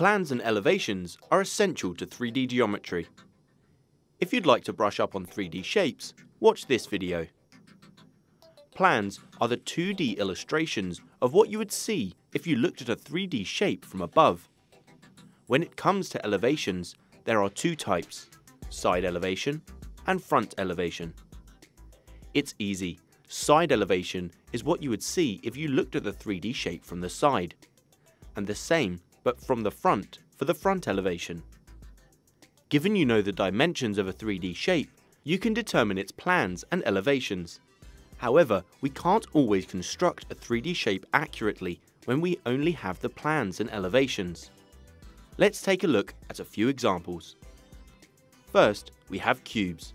Plans and elevations are essential to 3D geometry. If you'd like to brush up on 3D shapes, watch this video. Plans are the 2D illustrations of what you would see if you looked at a 3D shape from above. When it comes to elevations, there are two types, side elevation and front elevation. It's easy. Side elevation is what you would see if you looked at the 3D shape from the side, and the same but from the front for the front elevation. Given you know the dimensions of a 3D shape, you can determine its plans and elevations. However, we can't always construct a 3D shape accurately when we only have the plans and elevations. Let's take a look at a few examples. First, we have cubes.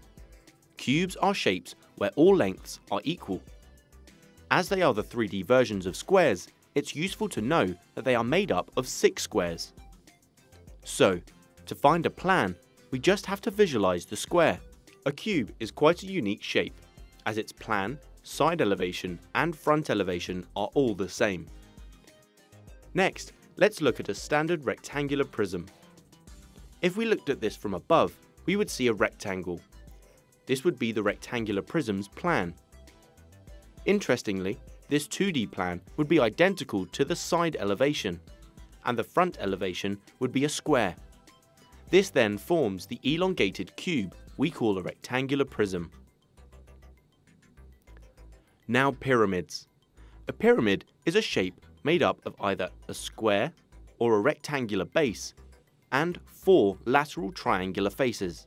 Cubes are shapes where all lengths are equal. As they are the 3D versions of squares, it's useful to know that they are made up of 6 squares. So, to find a plan, we just have to visualize the square. A cube is quite a unique shape, as its plan, side elevation, and front elevation are all the same. Next, let's look at a standard rectangular prism. If we looked at this from above, we would see a rectangle. This would be the rectangular prism's plan. Interestingly, this 2D plan would be identical to the side elevation, and the front elevation would be a square. This then forms the elongated cube we call a rectangular prism. Now pyramids. A pyramid is a shape made up of either a square or a rectangular base and 4 lateral triangular faces.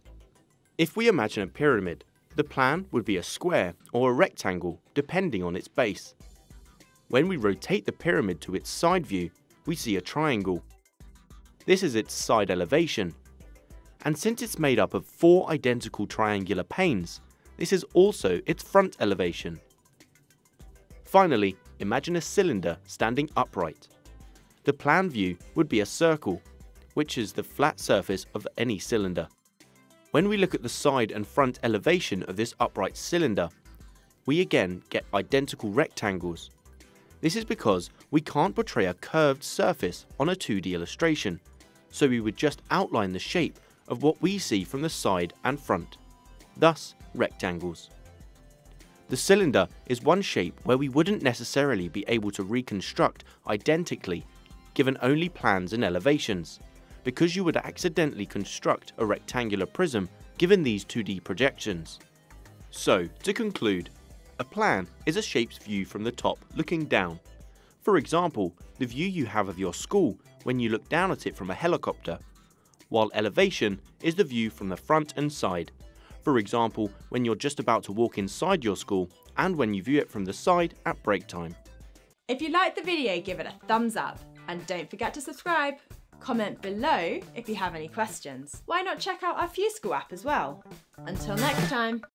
If we imagine a pyramid, the plan would be a square or a rectangle depending on its base. When we rotate the pyramid to its side view, we see a triangle. This is its side elevation. And since it's made up of 4 identical triangular panes, this is also its front elevation. Finally, imagine a cylinder standing upright. The plan view would be a circle, which is the flat surface of any cylinder. When we look at the side and front elevation of this upright cylinder, we again get identical rectangles. This is because we can't portray a curved surface on a 2D illustration, so we would just outline the shape of what we see from the side and front, thus rectangles. The cylinder is one shape where we wouldn't necessarily be able to reconstruct identically, given only plans and elevations, because you would accidentally construct a rectangular prism given these 2D projections. So, to conclude, a plan is a shape's view from the top looking down. For example, the view you have of your school when you look down at it from a helicopter, while elevation is the view from the front and side. For example, when you're just about to walk inside your school and when you view it from the side at break time. If you liked the video, give it a thumbs up and don't forget to subscribe. Comment below if you have any questions. Why not check out our FuseSchool app as well? Until next time.